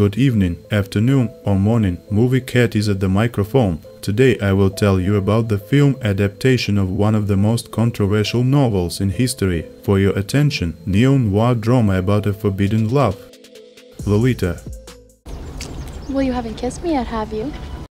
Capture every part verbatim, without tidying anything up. good evening, afternoon or morning. Movie Cat is at the microphone. Today I will tell you about the film adaptation of one of the most controversial novels in history. For your attention, neo-noir drama about a forbidden love. Lolita. Well, you haven't kissed me yet, have you?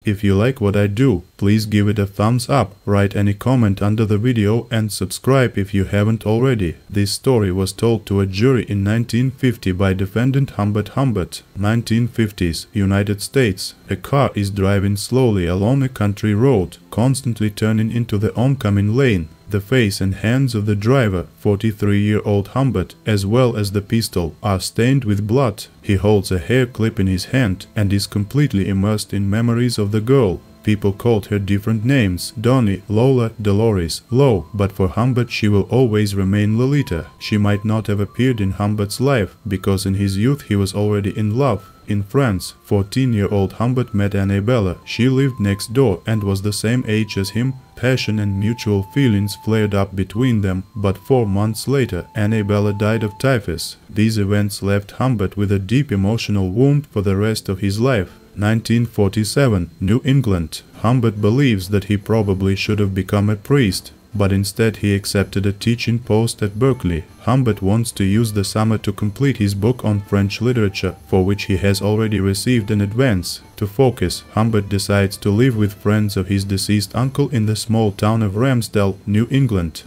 If you like what I do, please give it a thumbs up, write any comment under the video and subscribe if you haven't already. This story was told to a jury in nineteen fifty by defendant Humbert Humbert. nineteen fifties, United States. A car is driving slowly along a country road, constantly turning into the oncoming lane. The face and hands of the driver, forty-three-year-old Humbert, as well as the pistol, are stained with blood. He holds a hair clip in his hand and is completely immersed in memories of the girl. People called her different names, Donnie, Lola, Dolores, Lo, but for Humbert she will always remain Lolita. She might not have appeared in Humbert's life, because in his youth he was already in love. In France, fourteen-year-old Humbert met Annabella. She lived next door and was the same age as him. Passion and mutual feelings flared up between them, but four months later, Annabella died of typhus. These events left Humbert with a deep emotional wound for the rest of his life. nineteen forty-seven, New England. Humbert believes that he probably should have become a priest, but instead he accepted a teaching post at Berkeley. Humbert wants to use the summer to complete his book on French literature, for which he has already received an advance. To focus, Humbert decides to live with friends of his deceased uncle in the small town of Ramsdale, New England.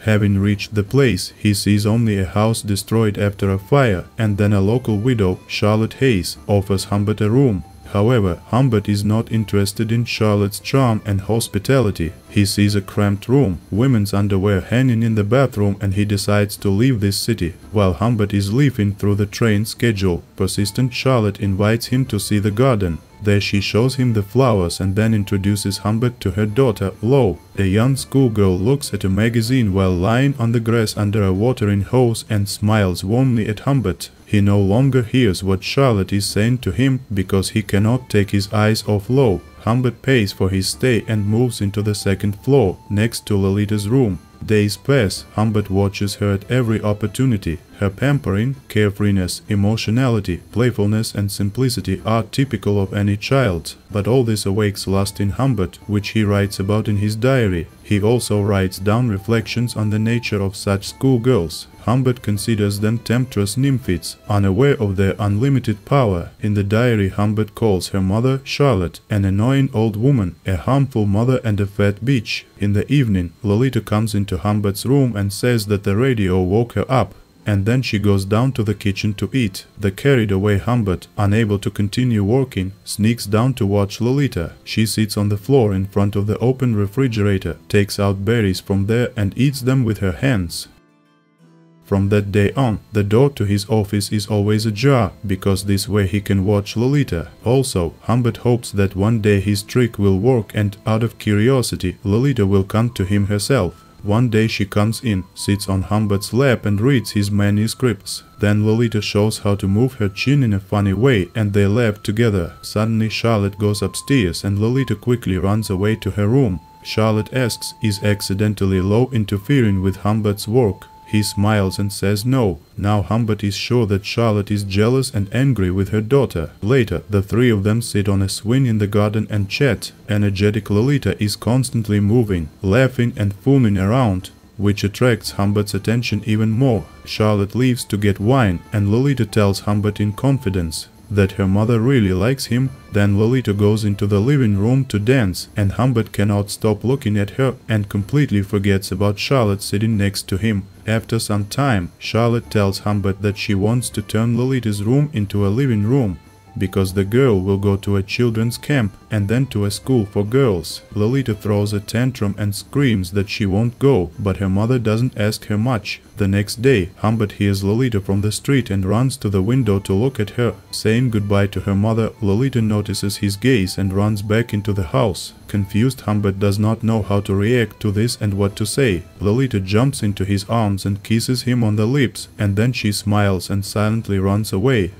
Having reached the place, he sees only a house destroyed after a fire, and then a local widow, Charlotte Hayes, offers Humbert a room. However, Humbert is not interested in Charlotte's charm and hospitality. He sees a cramped room, women's underwear hanging in the bathroom, and he decides to leave this city. While Humbert is leaving through the train schedule, persistent Charlotte invites him to see the garden. There she shows him the flowers and then introduces Humbert to her daughter, Lo. A young schoolgirl looks at a magazine while lying on the grass under a watering hose and smiles warmly at Humbert. He no longer hears what Charlotte is saying to him because he cannot take his eyes off Lo. Humbert pays for his stay and moves into the second floor, next to Lolita's room. Days pass. Humbert watches her at every opportunity. Her pampering, carefreeness, emotionality, playfulness and simplicity are typical of any child. But all this awakes lust in Humbert, which he writes about in his diary. He also writes down reflections on the nature of such schoolgirls. Humbert considers them temptress nymphets, unaware of their unlimited power. In the diary, Humbert calls her mother Charlotte, an annoying old woman, a harmful mother and a fat bitch. In the evening, Lolita comes into Humbert's room and says that the radio woke her up, and then she goes down to the kitchen to eat. The carried away Humbert, unable to continue working, sneaks down to watch Lolita. She sits on the floor in front of the open refrigerator, takes out berries from there and eats them with her hands. From that day on, the door to his office is always ajar, because this way he can watch Lolita. Also, Humbert hopes that one day his trick will work and, out of curiosity, Lolita will come to him herself. One day she comes in, sits on Humbert's lap and reads his manuscripts. Then Lolita shows how to move her chin in a funny way and they laugh together. Suddenly Charlotte goes upstairs and Lolita quickly runs away to her room. Charlotte asks, is accidentally Lo interfering with Humbert's work? He smiles and says no. Now Humbert is sure that Charlotte is jealous and angry with her daughter. Later, the three of them sit on a swing in the garden and chat. Energetic Lolita is constantly moving, laughing and fooling around, which attracts Humbert's attention even more. Charlotte leaves to get wine, and Lolita tells Humbert in confidence that her mother really likes him. Then Lolita goes into the living room to dance, and Humbert cannot stop looking at her and completely forgets about Charlotte sitting next to him. After some time, Charlotte tells Humbert that she wants to turn Lolita's room into a living room, because the girl will go to a children's camp and then to a school for girls. Lolita throws a tantrum and screams that she won't go, but her mother doesn't ask her much. The next day, Humbert hears Lolita from the street and runs to the window to look at her. Saying goodbye to her mother, Lolita notices his gaze and runs back into the house. Confused, Humbert does not know how to react to this and what to say. Lolita jumps into his arms and kisses him on the lips, and then she smiles and silently runs away.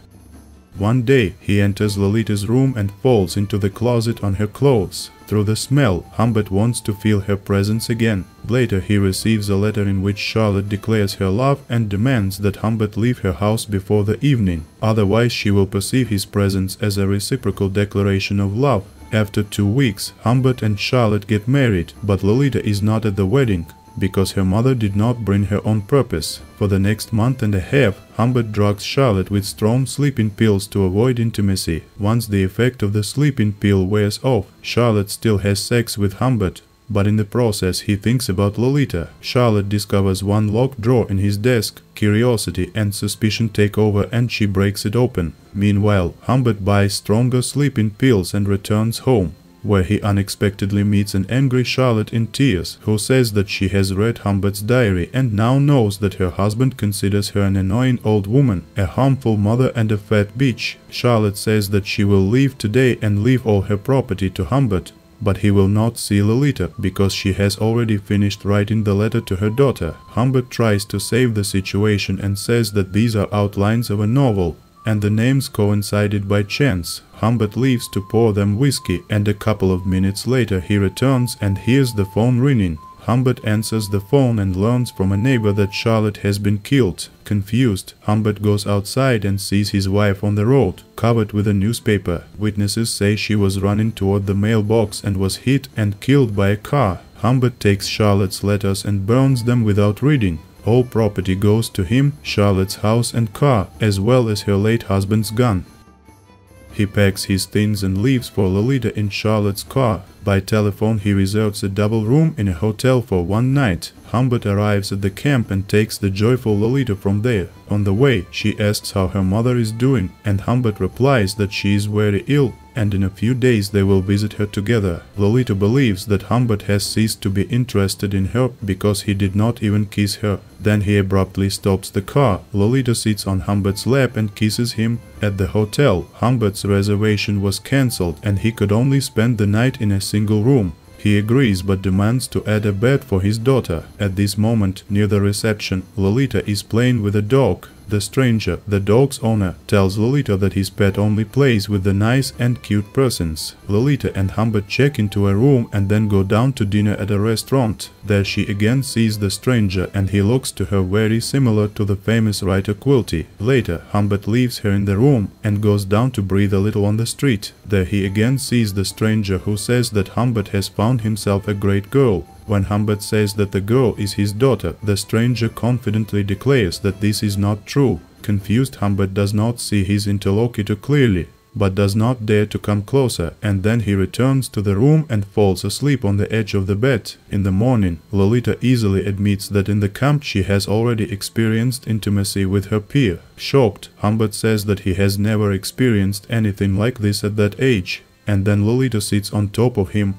One day, he enters Lolita's room and falls into the closet on her clothes. Through the smell, Humbert wants to feel her presence again. Later, he receives a letter in which Charlotte declares her love and demands that Humbert leave her house before the evening. Otherwise, she will perceive his presence as a reciprocal declaration of love. After two weeks, Humbert and Charlotte get married, but Lolita is not at the wedding, because her mother did not bring her on purpose. For the next month and a half, Humbert drugs Charlotte with strong sleeping pills to avoid intimacy. Once the effect of the sleeping pill wears off, Charlotte still has sex with Humbert, but in the process he thinks about Lolita. Charlotte discovers one locked drawer in his desk. Curiosity and suspicion take over and she breaks it open. Meanwhile, Humbert buys stronger sleeping pills and returns home, where he unexpectedly meets an angry Charlotte in tears, who says that she has read Humbert's diary and now knows that her husband considers her an annoying old woman, a harmful mother and a fat bitch. Charlotte says that she will leave today and leave all her property to Humbert, but he will not see Lolita, because she has already finished writing the letter to her daughter. Humbert tries to save the situation and says that these are outlines of a novel, and the names coincided by chance. Humbert leaves to pour them whiskey, and a couple of minutes later he returns and hears the phone ringing. Humbert answers the phone and learns from a neighbor that Charlotte has been killed. Confused, Humbert goes outside and sees his wife on the road, covered with a newspaper. Witnesses say she was running toward the mailbox and was hit and killed by a car. Humbert takes Charlotte's letters and burns them without reading. All property goes to him, Charlotte's house and car, as well as her late husband's gun. He packs his things and leaves for Lolita in Charlotte's car. By telephone he reserves a double room in a hotel for one night. Humbert arrives at the camp and takes the joyful Lolita from there. On the way, she asks how her mother is doing, and Humbert replies that she is very ill, and in a few days they will visit her together. Lolita believes that Humbert has ceased to be interested in her because he did not even kiss her. Then he abruptly stops the car. Lolita sits on Humbert's lap and kisses him. At the hotel, Humbert's reservation was cancelled and he could only spend the night in a single room. He agrees but demands to add a bed for his daughter. At this moment, near the reception, Lolita is playing with a dog. The stranger, the dog's owner, tells Lolita that his pet only plays with the nice and cute persons. Lolita and Humbert check into a room and then go down to dinner at a restaurant. There she again sees the stranger and he looks to her very similar to the famous writer Quilty. Later, Humbert leaves her in the room and goes down to breathe a little on the street. There he again sees the stranger, who says that Humbert has found himself a great girl. When Humbert says that the girl is his daughter, the stranger confidently declares that this is not true. Confused, Humbert does not see his interlocutor clearly, but does not dare to come closer, and then he returns to the room and falls asleep on the edge of the bed. In the morning, Lolita easily admits that in the camp she has already experienced intimacy with her peer. Shocked, Humbert says that he has never experienced anything like this at that age, and then Lolita sits on top of him.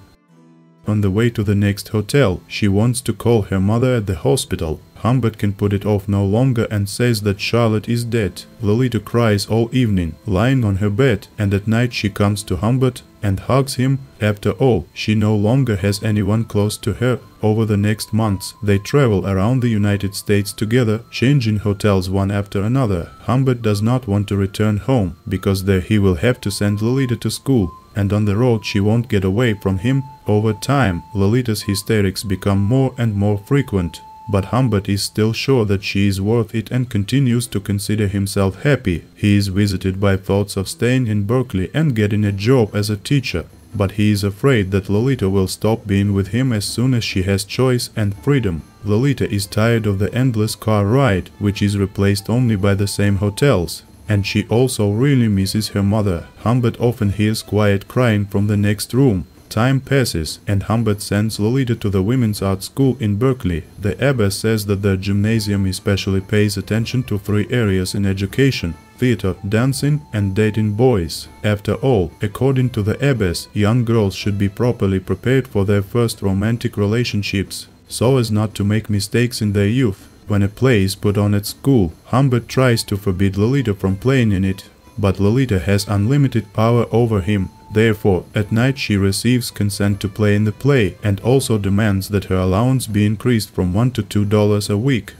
On the way to the next hotel, she wants to call her mother at the hospital. Humbert can put it off no longer and says that Charlotte is dead. Lolita cries all evening, lying on her bed, and at night she comes to Humbert and hugs him. After all, she no longer has anyone close to her. Over the next months, they travel around the United States together, changing hotels one after another. Humbert does not want to return home, because there he will have to send Lolita to school, and on the road she won't get away from him. Over time, Lolita's hysterics become more and more frequent, but Humbert is still sure that she is worth it and continues to consider himself happy. He is visited by thoughts of staying in Berkeley and getting a job as a teacher, but he is afraid that Lolita will stop being with him as soon as she has choice and freedom. Lolita is tired of the endless car ride, which is replaced only by the same hotels, and she also really misses her mother. Humbert often hears quiet crying from the next room. Time passes, and Humbert sends Lolita to the women's art school in Berkeley. The abbess says that their gymnasium especially pays attention to three areas in education: theater, dancing, and dating boys. After all, according to the abbess, young girls should be properly prepared for their first romantic relationships, so as not to make mistakes in their youth. When a play is put on at school, Humbert tries to forbid Lolita from playing in it, but Lolita has unlimited power over him. Therefore, at night she receives consent to play in the play and also demands that her allowance be increased from one dollar to two dollars a week.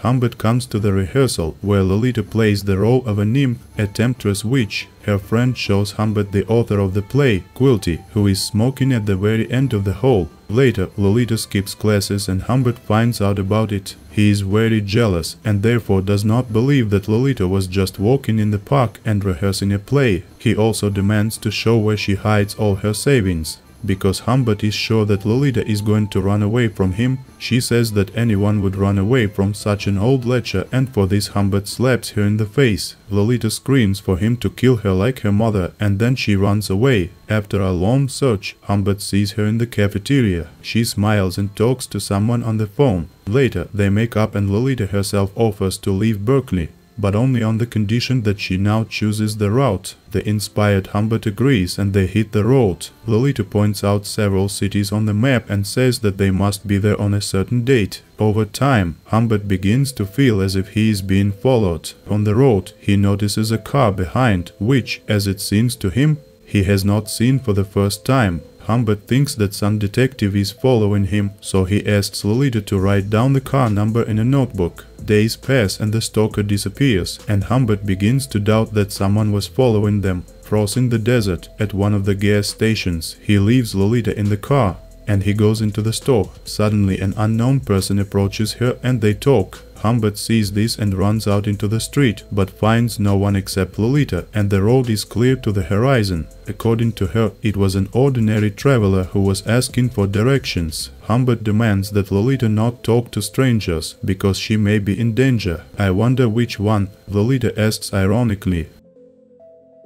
Humbert comes to the rehearsal, where Lolita plays the role of a nymph, a temptress witch. Her friend shows Humbert the author of the play, Quilty, who is smoking at the very end of the hall. Later, Lolita skips classes and Humbert finds out about it. He is very jealous and therefore does not believe that Lolita was just walking in the park and rehearsing a play. He also demands to show where she hides all her savings. Because Humbert is sure that Lolita is going to run away from him, she says that anyone would run away from such an old lecher, and for this Humbert slaps her in the face. Lolita screams for him to kill her like her mother, and then she runs away. After a long search, Humbert sees her in the cafeteria. She smiles and talks to someone on the phone. Later, they make up and Lolita herself offers to leave Berkeley, but only on the condition that she now chooses the route. The inspired Humbert agrees and they hit the road. Lolita points out several cities on the map and says that they must be there on a certain date. Over time, Humbert begins to feel as if he is being followed. On the road, he notices a car behind, which, as it seems to him, he has not seen for the first time. Humbert thinks that some detective is following him, so he asks Lolita to write down the car number in a notebook. Days pass and the stalker disappears, and Humbert begins to doubt that someone was following them. Crossing the desert at one of the gas stations, he leaves Lolita in the car, and he goes into the store. Suddenly an unknown person approaches her and they talk. Humbert sees this and runs out into the street, but finds no one except Lolita, and the road is clear to the horizon. According to her, it was an ordinary traveler who was asking for directions. Humbert demands that Lolita not talk to strangers, because she may be in danger. "I wonder which one," Lolita asks ironically.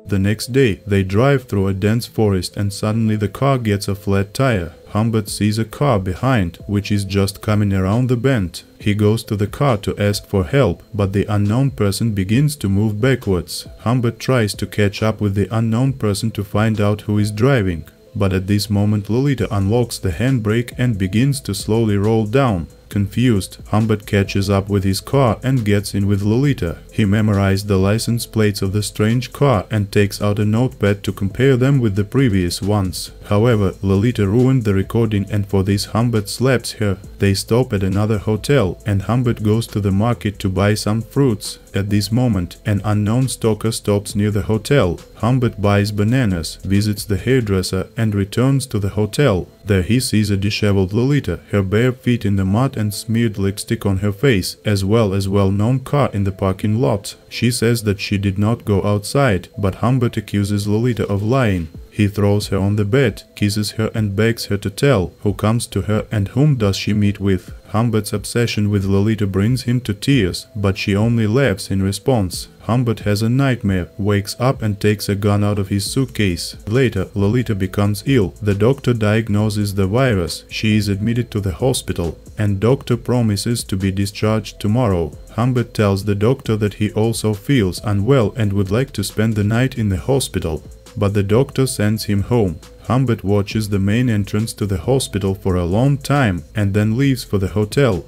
The next day, they drive through a dense forest and suddenly the car gets a flat tire. Humbert sees a car behind, which is just coming around the bend. He goes to the car to ask for help, but the unknown person begins to move backwards. Humbert tries to catch up with the unknown person to find out who is driving. But at this moment Lolita unlocks the handbrake and begins to slowly roll down. Confused, Humbert catches up with his car and gets in with Lolita. He memorized the license plates of the strange car and takes out a notepad to compare them with the previous ones. However, Lolita ruined the recording and for this Humbert slaps her. They stop at another hotel and Humbert goes to the market to buy some fruits. At this moment, an unknown stalker stops near the hotel. Humbert buys bananas, visits the hairdresser and returns to the hotel. There he sees a disheveled Lolita, her bare feet in the mud and smeared lipstick on her face, as well as well-known car in the parking lot. She says that she did not go outside, but Humbert accuses Lolita of lying. He throws her on the bed, kisses her and begs her to tell. Who comes to her and whom does she meet with? Humbert's obsession with Lolita brings him to tears, but she only laughs in response. Humbert has a nightmare, wakes up and takes a gun out of his suitcase. Later, Lolita becomes ill. The doctor diagnoses the virus. She is admitted to the hospital, and doctor promises to be discharged tomorrow. Humbert tells the doctor that he also feels unwell and would like to spend the night in the hospital, but the doctor sends him home. Humbert watches the main entrance to the hospital for a long time and then leaves for the hotel.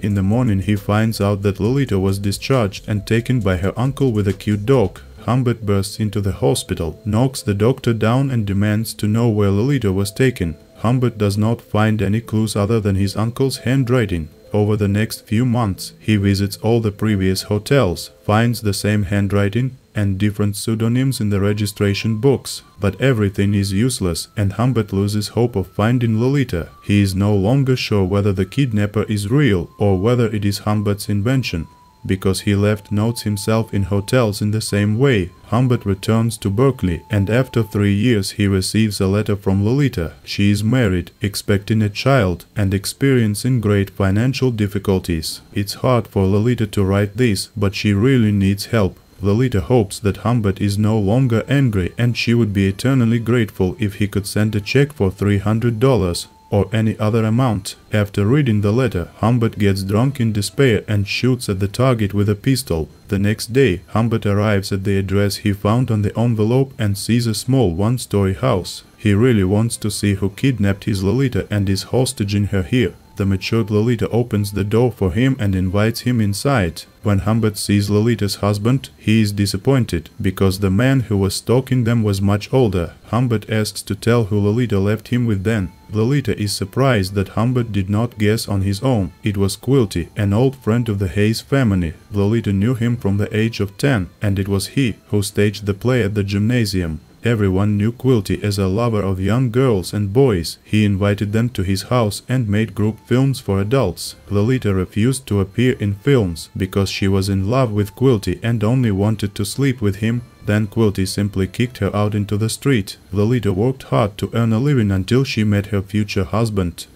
In the morning he finds out that Lolita was discharged and taken by her uncle with a cute dog. Humbert bursts into the hospital, knocks the doctor down and demands to know where Lolita was taken. Humbert does not find any clues other than his uncle's handwriting. Over the next few months, he visits all the previous hotels, finds the same handwriting and different pseudonyms in the registration books, but everything is useless and Humbert loses hope of finding Lolita. He is no longer sure whether the kidnapper is real or whether it is Humbert's invention, because he left notes himself in hotels in the same way. Humbert returns to Berkeley, and after three years he receives a letter from Lolita. She is married, expecting a child, and experiencing great financial difficulties. It's hard for Lolita to write this, but she really needs help. Lolita hopes that Humbert is no longer angry, and she would be eternally grateful if he could send a check for three hundred dollars. Or any other amount. After reading the letter, Humbert gets drunk in despair and shoots at the target with a pistol. The next day, Humbert arrives at the address he found on the envelope and sees a small one-story house. He really wants to see who kidnapped his Lolita and is hostaging her here. The matured Lolita opens the door for him and invites him inside. When Humbert sees Lolita's husband, he is disappointed, because the man who was stalking them was much older. Humbert asks to tell who Lolita left him with then. Lolita is surprised that Humbert did not guess on his own. It was Quilty, an old friend of the Hayes family. Lolita knew him from the age of ten, and it was he who staged the play at the gymnasium. Everyone knew Quilty as a lover of young girls and boys. He invited them to his house and made group films for adults. Lolita refused to appear in films because she was in love with Quilty and only wanted to sleep with him. Then Quilty simply kicked her out into the street. Lolita worked hard to earn a living until she met her future husband.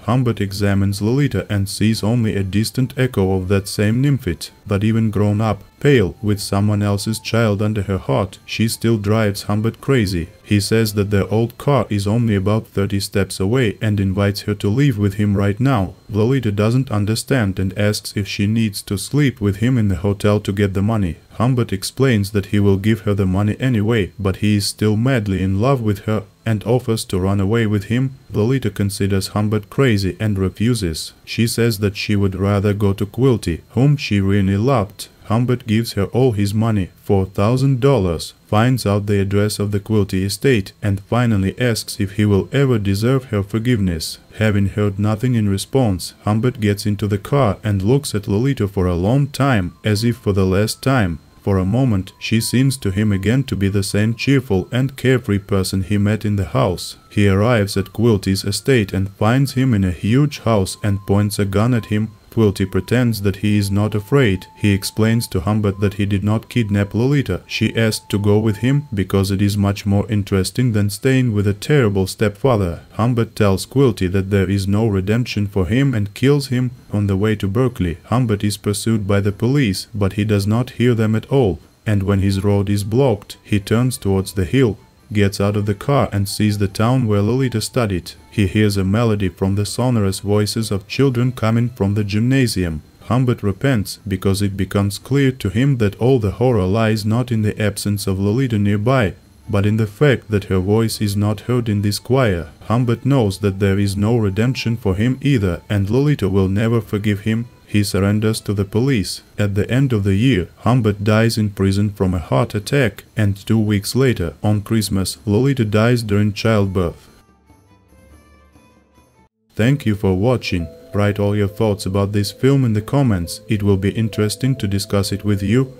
Humbert examines Lolita and sees only a distant echo of that same nymphet, but even grown up, pale, with someone else's child under her heart, she still drives Humbert crazy. He says that their old car is only about thirty steps away and invites her to leave with him right now. Lolita doesn't understand and asks if she needs to sleep with him in the hotel to get the money. Humbert explains that he will give her the money anyway, but he is still madly in love with her and offers to run away with him. Lolita considers Humbert crazy and refuses. She says that she would rather go to Quilty, whom she really loved. Humbert gives her all his money, four thousand dollars, finds out the address of the Quilty estate, and finally asks if he will ever deserve her forgiveness. Having heard nothing in response, Humbert gets into the car and looks at Lolita for a long time, as if for the last time. For a moment, she seems to him again to be the same cheerful and carefree person he met in the house. He arrives at Quilty's estate and finds him in a huge house and points a gun at him. Quilty pretends that he is not afraid. He explains to Humbert that he did not kidnap Lolita. She asked to go with him because it is much more interesting than staying with a terrible stepfather. Humbert tells Quilty that there is no redemption for him and kills him. On the way to Berkeley, Humbert is pursued by the police, but he does not hear them at all, and when his road is blocked, he turns towards the hill, gets out of the car and sees the town where Lolita studied. He hears a melody from the sonorous voices of children coming from the gymnasium. Humbert repents because it becomes clear to him that all the horror lies not in the absence of Lolita nearby, but in the fact that her voice is not heard in this choir. Humbert knows that there is no redemption for him either, and Lolita will never forgive him. He surrenders to the police. At the end of the year, Humbert dies in prison from a heart attack, and two weeks later, on Christmas, Lolita dies during childbirth. Thank you for watching. Write all your thoughts about this film in the comments. It will be interesting to discuss it with you.